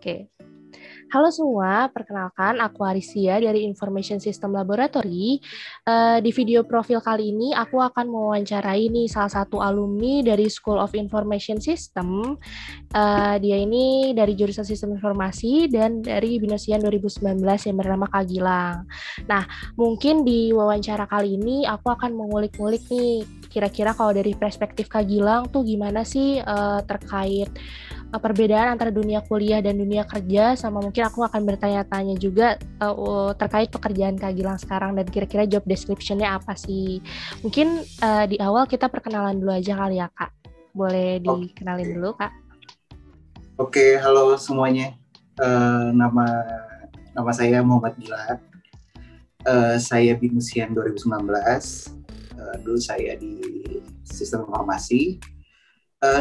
Oke. Halo semua, perkenalkan aku Arisia dari Information System Laboratory. Di video profil kali ini aku akan mewawancarai nih salah satu alumni dari School of Information System. Dia ini dari jurusan Sistem Informasi dan dari Binusian 2019 yang bernama Kak Gilang. Nah, mungkin di wawancara kali ini aku akan mengulik-ulik nih kira-kira kalau dari perspektif Kak Gilang tuh gimana sih terkait perbedaan antara dunia kuliah dan dunia kerja, sama mungkin aku akan bertanya-tanya juga terkait pekerjaan Kak Gilang sekarang dan kira-kira job description-nya apa sih. Mungkin di awal kita perkenalan dulu aja kali ya Kak. Boleh dikenalin dulu Kak? Oke, halo semuanya. Nama saya Muhammad Gilang. Saya Binusian 2019. Dulu saya di Sistem Informasi.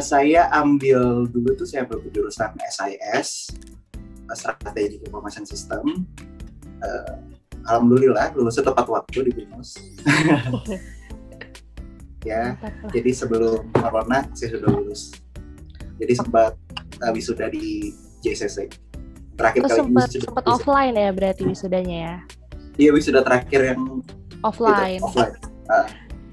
Saya ambil dulu tuh saya ambil jurusan SIS, Strategi Informasi Sistem. Alhamdulillah lulusnya tepat waktu di BINUS. Ya, jadi sebelum corona saya sudah lulus. Jadi sempat wisuda di JCC. Terakhir kali sempat offline ya berarti wisudanya ya? Iya, wisuda terakhir yang offline. Gitu, offline.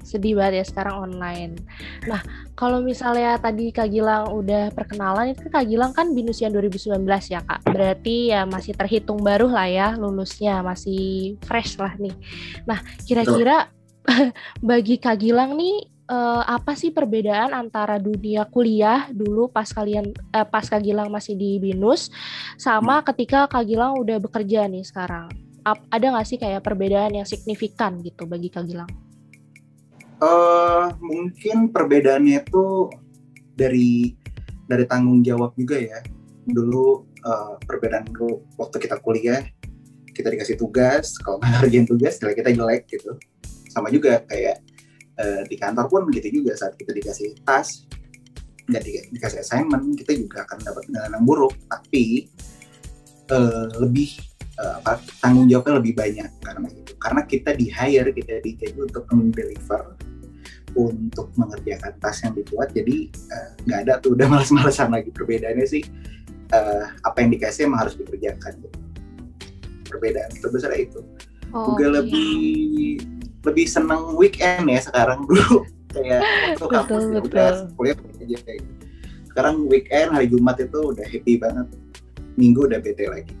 Sedih banget ya sekarang online. Nah, kalau misalnya tadi Kak Gilang udah perkenalan, itu Kak Gilang kan Binusian 2019 ya Kak, berarti ya masih terhitung baru lah ya lulusnya, masih fresh lah nih. Nah, kira-kira bagi Kak Gilang nih apa sih perbedaan antara dunia kuliah dulu pas Kak Gilang masih di BINUS sama ketika Kak Gilang udah bekerja nih sekarang? Ada nggak sih kayak perbedaan yang signifikan gitu bagi Kak Gilang? Mungkin perbedaannya itu dari tanggung jawab juga ya. Dulu perbedaan waktu kita kuliah, kita dikasih tugas, kalau nggak kerjain tugas nilai kita jelek gitu. Sama juga kayak di kantor pun begitu juga, saat kita dikasih task dan dikasih assignment, kita juga akan dapat nilai yang buruk, tapi lebih tanggung jawabnya lebih banyak karena itu. Karena kita di-hire, kita digaji untuk mendeliver, untuk mengerjakan task yang dibuat, jadi nggak ada tuh, udah malas-malasan lagi. Perbedaannya sih, apa yang dikasih emang harus dikerjakan. Perbedaan terbesar itu. Juga lebih seneng weekend ya sekarang dulu. Kayak waktu kampus ya udah kuliah aja kayak gitu. Sekarang weekend, hari Jumat itu udah happy banget. Minggu udah bete lagi.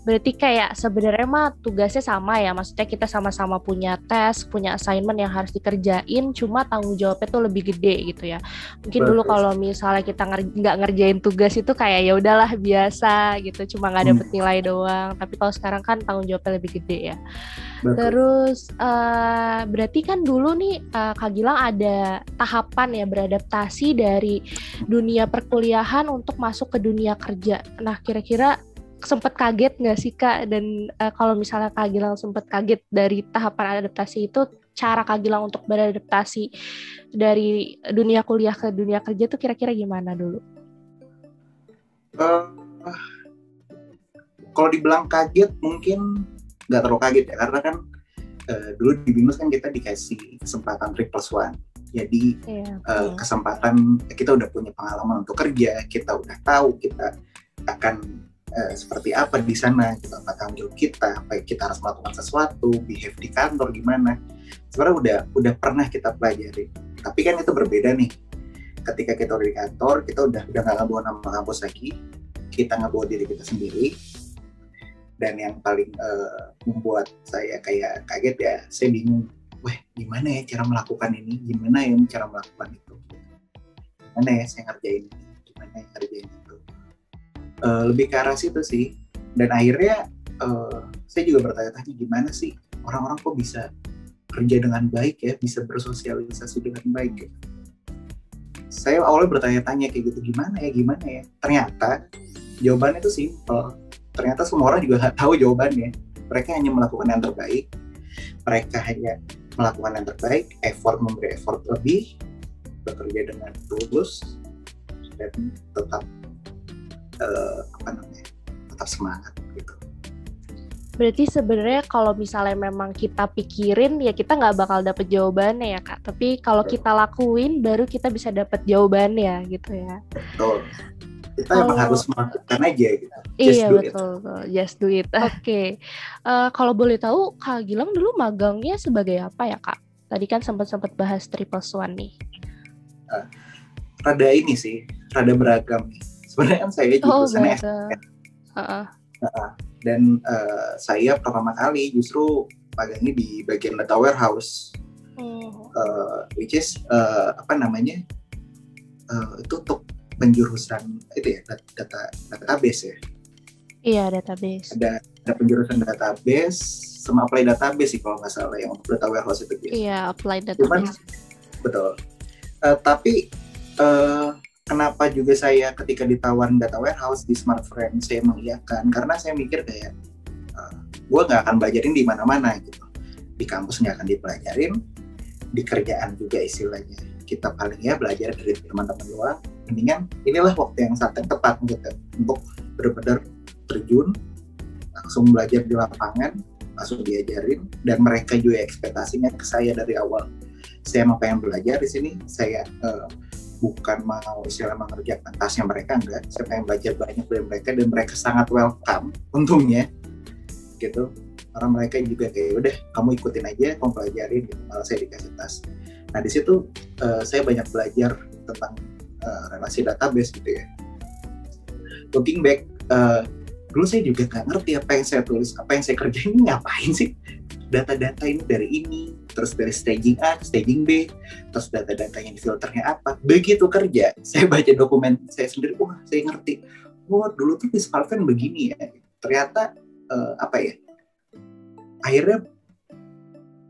Berarti kayak sebenarnya mah tugasnya sama ya, maksudnya kita sama-sama punya tes, punya assignment yang harus dikerjain, cuma tanggung jawabnya tuh lebih gede gitu ya. Mungkin dulu kalau misalnya kita nggak ngerjain tugas itu kayak ya udahlah biasa gitu, cuma nggak dapet nilai doang. Tapi kalau sekarang kan tanggung jawabnya lebih gede ya. Terus berarti kan dulu nih Kak Gilang ada tahapan ya beradaptasi dari dunia perkuliahan untuk masuk ke dunia kerja. Nah, kira-kira sempat kaget nggak sih Kak? Dan kalau misalnya Kak Gilang sempat kaget dari tahapan adaptasi itu, cara Kak Gilang untuk beradaptasi dari dunia kuliah ke dunia kerja tuh kira-kira gimana dulu? Kalau dibilang kaget mungkin nggak terlalu kaget ya, karena kan dulu di BINUS kan kita dikasih kesempatan 3+1. Jadi kesempatan kita udah punya pengalaman untuk kerja, kita udah tahu kita akan seperti apa di sana, kita apa tanggung jawab kita, apa kita harus melakukan sesuatu, behave di kantor gimana. Sebenarnya udah pernah kita pelajari, tapi kan itu berbeda nih. Ketika kita udah di kantor, kita udah nggak ngebawa nama kampus lagi, kita ngebawa diri kita sendiri. Dan yang paling membuat saya kayak kaget ya, saya bingung, wah gimana ya cara melakukan ini, gimana ya cara melakukan itu, gimana ya saya ngerjain ini, gimana ya ngerjain itu. Lebih ke arah situ sih, dan akhirnya saya juga bertanya-tanya gimana sih orang-orang kok bisa kerja dengan baik ya, bisa bersosialisasi dengan baik ya. Saya awalnya bertanya-tanya kayak gitu, gimana ya, ternyata jawabannya itu simple. Ternyata semua orang juga gak tahu jawabannya, mereka hanya melakukan yang terbaik, effort, memberi effort lebih, bekerja dengan tulus, dan tetap semangat gitu. Berarti sebenarnya kalau misalnya memang kita pikirin ya kita nggak bakal dapet jawabannya ya Kak, tapi kalau kita lakuin baru kita bisa dapet jawabannya gitu ya. Betul. Kita emang harus melakukan aja gitu. Just do it. Betul. Just do it. Oke. Kalau boleh tahu Kak Gilang dulu magangnya sebagai apa ya Kak? Tadi kan sempat bahas 111 nih. Rada ini sih, rada beragam. Sebenarnya kan saya jurusan STM. Dan saya pertama kali justru magangnya di bagian data warehouse. Which is itu untuk penjurusan itu ya, database ya. Iya, database. Ada penjurusan database sama apply database sih kalau nggak salah yang data warehouse itu biasa. Iya, apply database. Cuman, betul. Tapi kenapa juga saya ketika ditawarin data warehouse di Smartfren saya mengiyakan karena saya mikir kayak gue nggak akan belajarin di mana-mana gitu. Di kampus nggak akan dipelajarin, di kerjaan juga istilahnya. Kita paling ya belajar dari teman-teman luar, mendingan inilah waktu yang saat yang tepat gitu, untuk benar-benar terjun, langsung belajar di lapangan, langsung diajarin, dan mereka juga ekspektasinya ke saya dari awal. Saya emang pengen belajar di sini, saya bukan mau istilah mengerjakan tasnya mereka, enggak, saya pengen belajar banyak dari mereka, dan mereka sangat welcome, untungnya, gitu. Orang mereka juga kayak udah kamu ikutin aja, kamu pelajarin gitu. Malah saya dikasih tas. Nah di situ saya banyak belajar tentang relasi database gitu ya. Looking back, dulu saya juga nggak ngerti apa yang saya tulis, apa yang saya kerjain ngapain sih? Data-data ini dari ini, terus dari staging A ke staging B, terus data-datanya di filternya apa? Begitu kerja, saya baca dokumen saya sendiri, saya ngerti. Dulu tuh di Smartfren begini ya. Ternyata akhirnya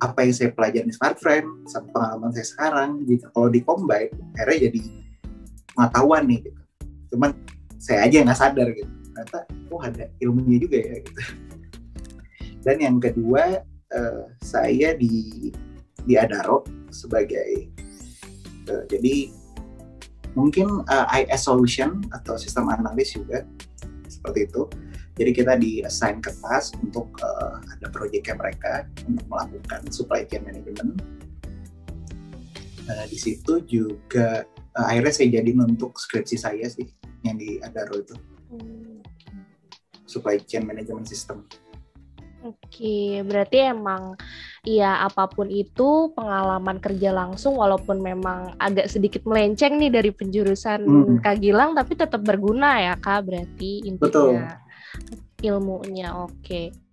apa yang saya pelajari di Smartfren sama pengalaman saya sekarang jika kalau di-combine akhirnya jadi pengetahuan nih gitu. Cuman saya aja nggak sadar gitu, ternyata ada ilmunya juga ya gitu. Dan yang kedua saya di Adaro sebagai jadi mungkin IS solution atau sistem analis juga seperti itu. Jadi kita di-assign ke task untuk ada proyeknya mereka untuk melakukan supply chain management. Di situ juga akhirnya saya jadiin untuk skripsi saya sih yang di Adaro itu. Supply chain management system. Oke, berarti emang ya apapun itu pengalaman kerja langsung walaupun memang agak sedikit melenceng nih dari penjurusan Kak Gilang tapi tetap berguna ya Kak berarti intinya. Betul. Ilmunya, oke.